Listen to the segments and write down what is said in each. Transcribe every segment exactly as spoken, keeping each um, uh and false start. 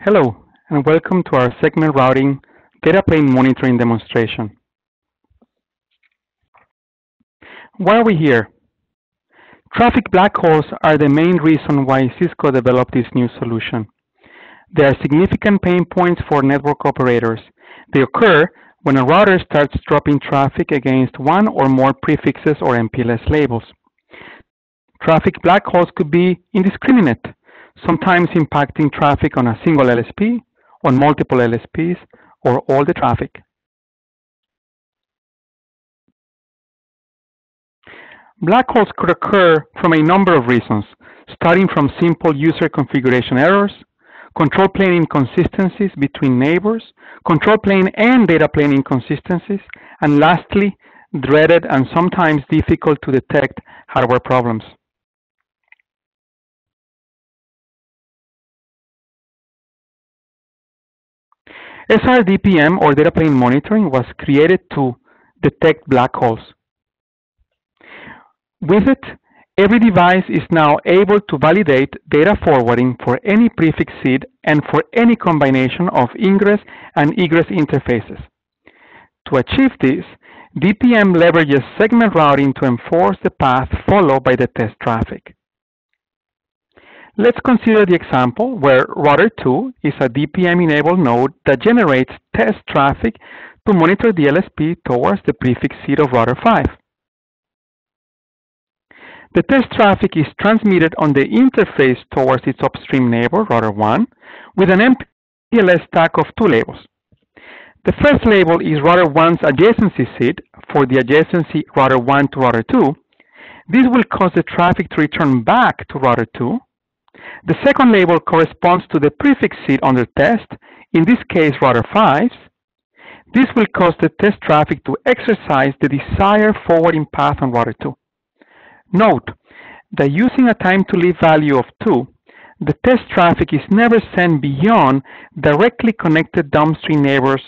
Hello, and welcome to our segment routing data plane monitoring demonstration. Why are we here? Traffic black holes are the main reason why Cisco developed this new solution. They are significant pain points for network operators. They occur when a router starts dropping traffic against one or more prefixes or M P L S labels. Traffic black holes could be indiscriminate, sometimes impacting traffic on a single L S P, on multiple L S Ps, or all the traffic. Black holes could occur from a number of reasons, starting from simple user configuration errors, control plane inconsistencies between neighbors, control plane and data plane inconsistencies, and lastly, dreaded and sometimes difficult to detect hardware problems. S R D P M, or data plane monitoring, was created to detect black holes. With it, every device is now able to validate data forwarding for any prefix S I D and for any combination of ingress and egress interfaces. To achieve this, D P M leverages segment routing to enforce the path followed by the test traffic. Let's consider the example where router two is a D P M-enabled node that generates test traffic to monitor the L S P towards the prefix S I D of router five. The test traffic is transmitted on the interface towards its upstream neighbor, router one, with an M P L S stack of two labels. The first label is router one's adjacency S I D for the adjacency router one to router two. This will cause the traffic to return back to router two. The second label corresponds to the prefix S I D under test, in this case router five's. This will cause the test traffic to exercise the desired forwarding path on router two. Note that using a time to live value of two, the test traffic is never sent beyond directly connected downstream neighbors,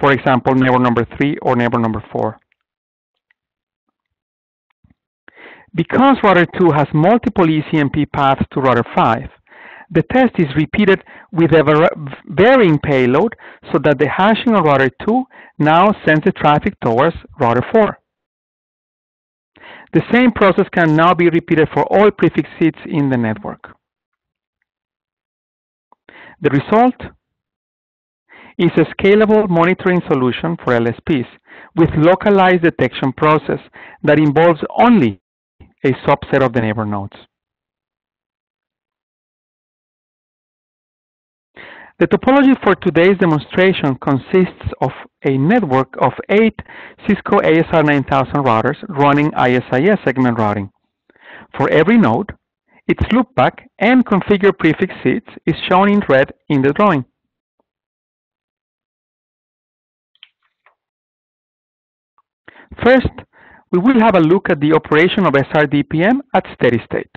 for example, neighbor number three or neighbor number four. Because router two has multiple E C M P paths to router five, the test is repeated with a varying payload so that the hashing of router two now sends the traffic towards router four. The same process can now be repeated for all prefix S I Ds in the network. The result is a scalable monitoring solution for L S Ps with localized detection process that involves only a subset of the neighbor nodes. The topology for today's demonstration consists of a network of eight Cisco A S R nine thousand routers running I S I S segment routing. For every node, its loopback and configure prefix S I Ds is shown in red in the drawing. First, we will have a look at the operation of S R D P M at steady state.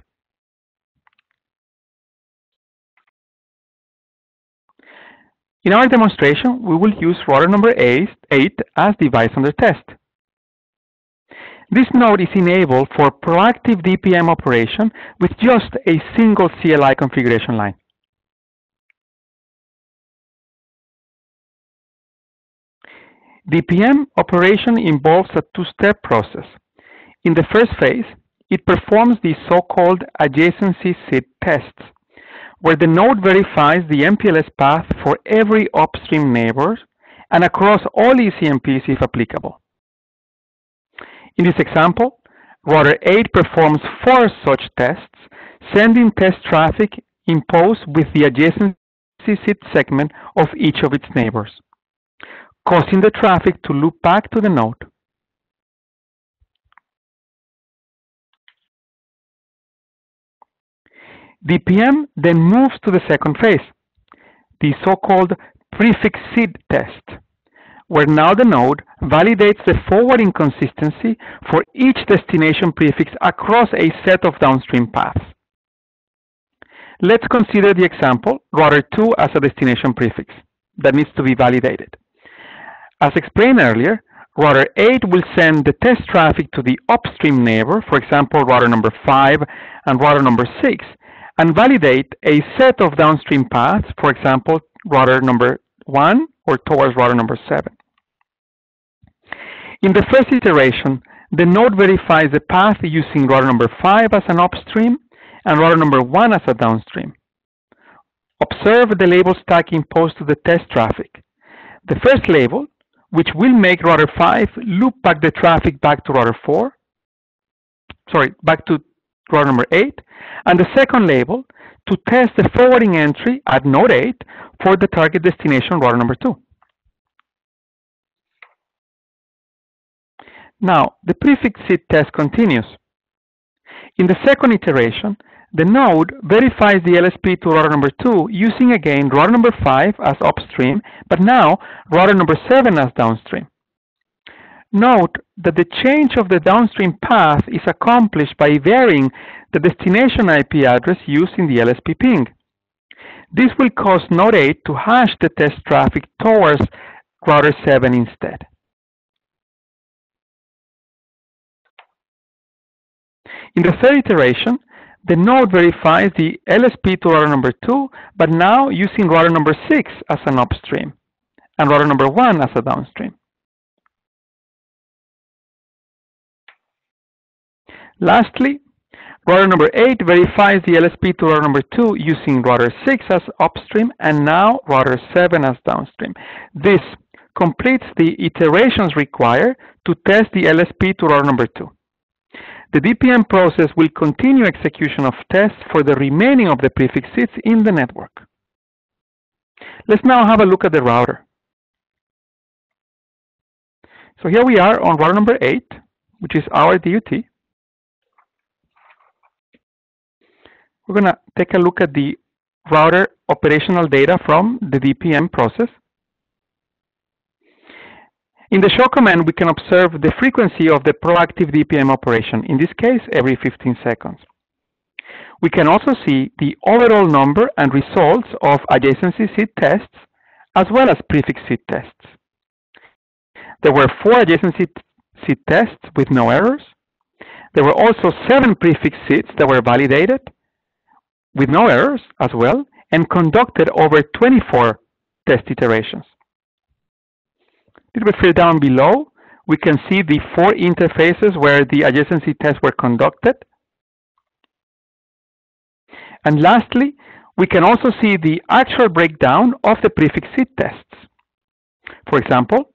In our demonstration, we will use router number eight as device under test. This node is enabled for proactive D P M operation with just a single C L I configuration line. D P M operation involves a two-step process. In the first phase, it performs the so-called adjacency S I D tests, where the node verifies the M P L S path for every upstream neighbor and across all E C M Ps if applicable. In this example, router eight performs four such tests, sending test traffic imposed with the adjacency S I D segment of each of its neighbors, causing the traffic to loop back to the node. D P M then moves to the second phase, the so-called prefix S I D test, where now the node validates the forwarding consistency for each destination prefix across a set of downstream paths. Let's consider the example router two as a destination prefix that needs to be validated. As explained earlier, router eight will send the test traffic to the upstream neighbor, for example, router number five and router number six, and validate a set of downstream paths, for example, router number one or towards router number seven. In the first iteration, the node verifies the path using router number five as an upstream and router number one as a downstream. Observe the label stack imposed to the test traffic. The first label, which will make router five loop back the traffic back to router four, sorry, back to router number eight, and the second label to test the forwarding entry at node eight for the target destination router number two. Now, the prefix S I D test continues. In the second iteration, the node verifies the L S P to router number two using again router number five as upstream, but now router number seven as downstream. Note that the change of the downstream path is accomplished by varying the destination I P address used in the L S P ping. This will cause node eight to hash the test traffic towards router seven instead. In the third iteration, the node verifies the L S P to router number two, but now using router number six as an upstream and router number one as a downstream. Lastly, router number eight verifies the L S P to router number two using router six as upstream and now router seven as downstream. This completes the iterations required to test the L S P to router number two. The D P M process will continue execution of tests for the remaining of the prefix S I Ds in the network. Let's now have a look at the router. So here we are on router number eight, which is our D U T. We're going to take a look at the router operational data from the D P M process. In the show command, we can observe the frequency of the proactive D P M operation, in this case, every fifteen seconds. We can also see the overall number and results of adjacency S I D tests, as well as prefix S I D tests. There were four adjacency S I D tests with no errors. There were also seven prefix S I Ds that were validated with no errors as well, and conducted over twenty-four test iterations. A little bit further down below, we can see the four interfaces where the adjacency tests were conducted. And lastly, we can also see the actual breakdown of the prefix S I D tests. For example,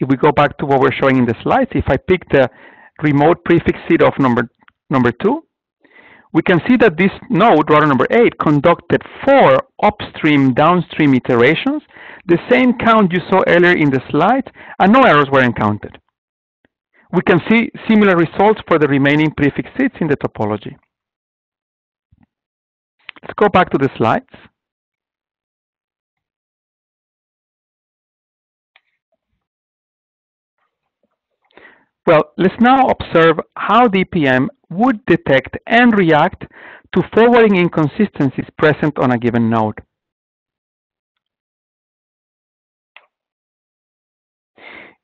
if we go back to what we're showing in the slides, if I pick the remote prefix S I D of number, number two, we can see that this node, router number eight, conducted four upstream, downstream iterations, the same count you saw earlier in the slide, and no errors were encountered. We can see similar results for the remaining prefix S I Ds in the topology. Let's go back to the slides. Well, let's now observe how D P M would detect and react to forwarding inconsistencies present on a given node.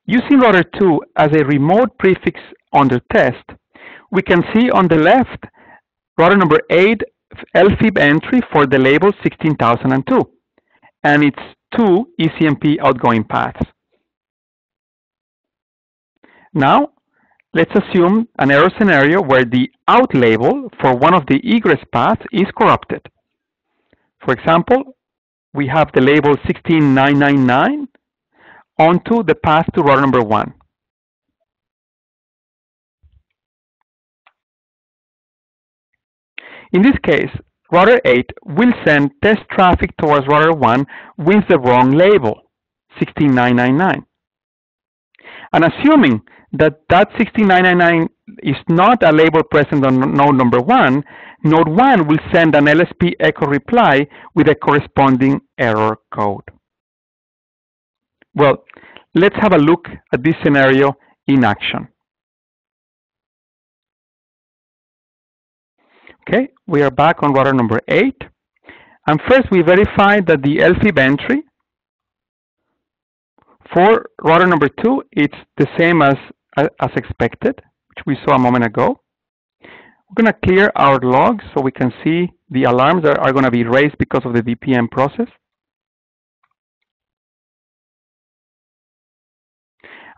Using router two as a remote prefix under test, we can see on the left router number eight L F I B entry for the label sixteen thousand two and its two E C M P outgoing paths. Now, let's assume an error scenario where the out label for one of the egress paths is corrupted. For example, we have the label sixteen nine ninety-nine onto the path to router number one. In this case, router eight will send test traffic towards router one with the wrong label, sixteen nine ninety-nine. And assuming that that sixteen nine ninety-nine is not a label present on node number one, node one will send an L S P echo reply with a corresponding error code. Well, let's have a look at this scenario in action. Okay, we are back on router number eight. And first we verify that the L F I B entry for router number two, it's the same as, as expected, which we saw a moment ago. We're going to clear our logs so we can see the alarms that are going to be raised because of the D P M process.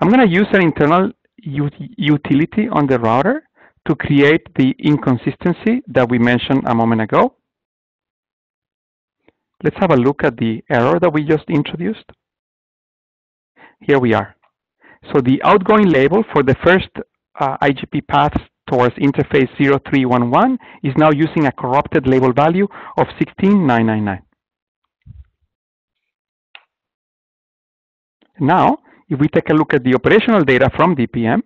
I'm going to use an internal utility on the router to create the inconsistency that we mentioned a moment ago. Let's have a look at the error that we just introduced. Here we are. So the outgoing label for the first uh, I G P path towards interface zero three one one is now using a corrupted label value of sixteen nine ninety-nine. Now, if we take a look at the operational data from D P M,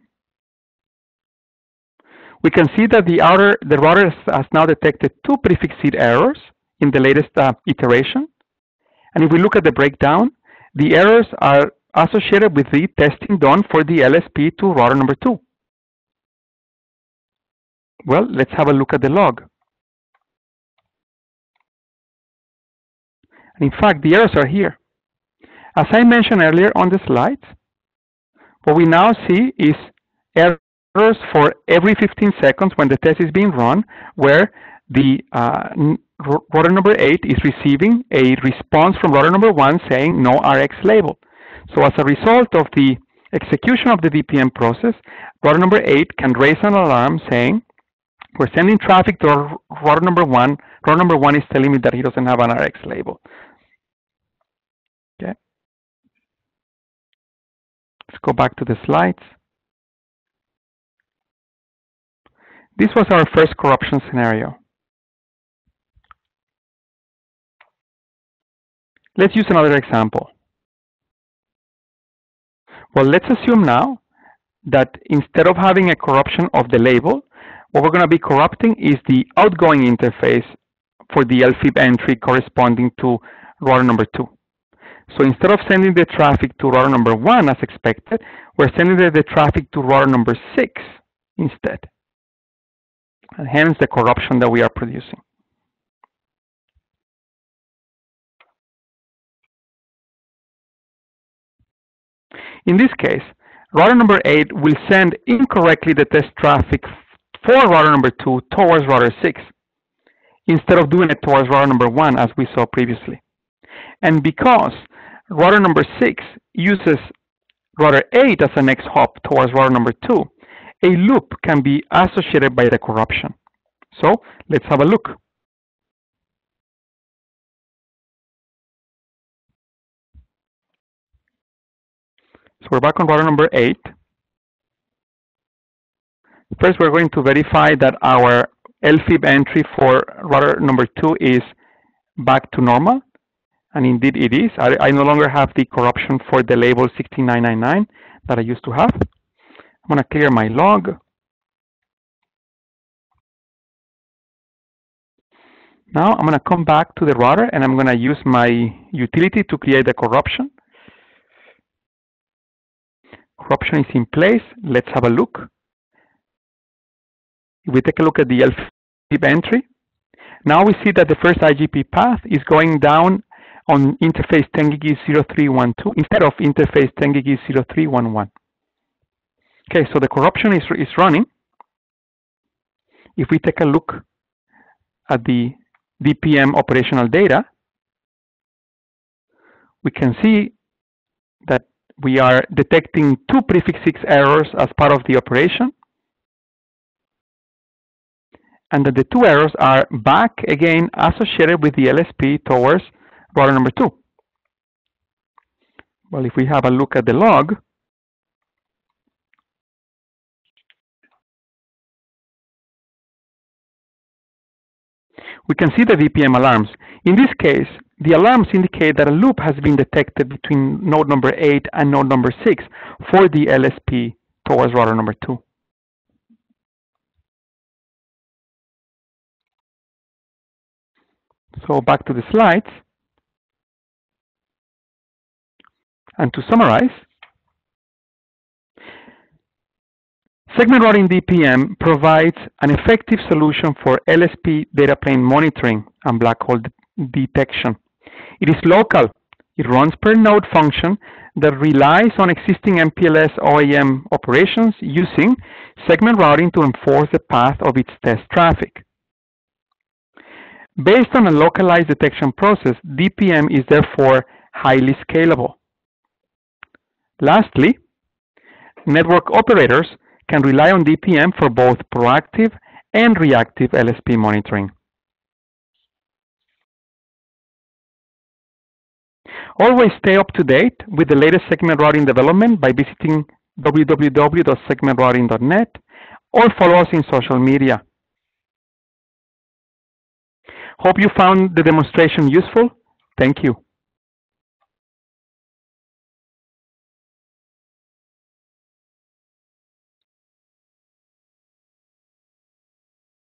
we can see that the, outer, the router has now detected two prefix seed errors in the latest uh, iteration. And if we look at the breakdown, the errors are associated with the testing done for the L S P to router number two. Well, let's have a look at the log. And in fact, the errors are here. As I mentioned earlier on the slides, what we now see is errors for every fifteen seconds when the test is being run, where the uh, router number eight is receiving a response from router number one saying no R X label. So as a result of the execution of the D P M process, router number eight can raise an alarm saying, we're sending traffic to router number one. Router number one is telling me that he doesn't have an R X label. Okay. Let's go back to the slides. This was our first corruption scenario. Let's use another example. Well, let's assume now that instead of having a corruption of the label, what we're going to be corrupting is the outgoing interface for the L F I B entry corresponding to router number two. So instead of sending the traffic to router number one as expected, we're sending the, the traffic to router number six instead. And hence the corruption that we are producing. In this case, router number eight will send incorrectly the test traffic for router number two towards router six, instead of doing it towards router number one as we saw previously. And because router number six uses router eight as a next hop towards router number two, a loop can be associated by the corruption. So let's have a look. So we're back on router number eight. First, we're going to verify that our L F I B entry for router number two is back to normal. And indeed it is. I, I no longer have the corruption for the label sixteen nine ninety-nine that I used to have. I'm going to clear my log. Now I'm going to come back to the router and I'm going to use my utility to create the corruption. Corruption is in place. Let's have a look. If we take a look at the L F I B entry, now we see that the first I G P path is going down on interface ten gig zero three one two instead of interface ten gig zero three one one. Okay, so the corruption is, is running. If we take a look at the D P M operational data, we can see that we are detecting two prefix six errors as part of the operation. And that the two errors are back again associated with the L S P towards router number two. Well, if we have a look at the log, we can see the D P M alarms. In this case, the alarms indicate that a loop has been detected between node number eight and node number six for the L S P towards router number two. So back to the slides. And to summarize, segment routing D P M provides an effective solution for L S P data plane monitoring and black hole detection. It is local. It runs per node function that relies on existing M P L S O A M operations using segment routing to enforce the path of its test traffic. Based on a localized detection process, D P M is therefore highly scalable. Lastly, network operators can rely on D P M for both proactive and reactive L S P monitoring. Always stay up to date with the latest segment routing development by visiting w w w dot segment routing dot net or follow us in social media. Hope you found the demonstration useful. Thank you.